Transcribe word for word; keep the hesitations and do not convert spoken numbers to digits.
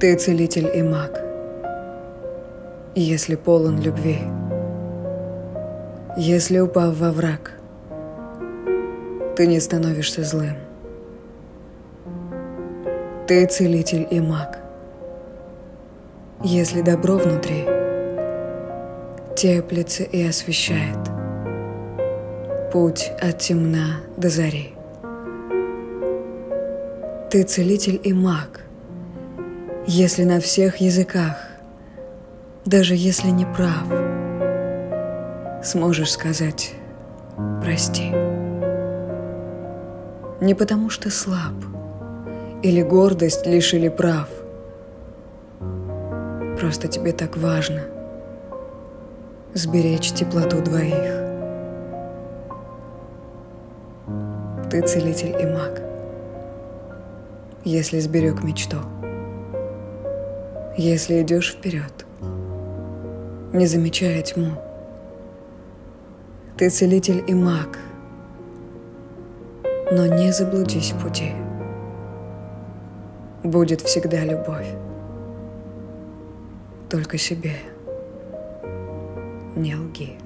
Ты целитель и маг, если полон любви, если упав во враг, ты не становишься злым. Ты целитель и маг, если добро внутри теплится и освещает путь от темна до зари. Ты целитель и маг, если на всех языках, даже если не прав, сможешь сказать «прости». Не потому что слаб, или гордость лишили прав, просто тебе так важно сберечь теплоту двоих. Ты целитель и маг, если сберег мечту, если идешь вперед, не замечая тьму. Ты целитель и маг, но не заблудись в пути. Будет всегда любовь, только себе не лги.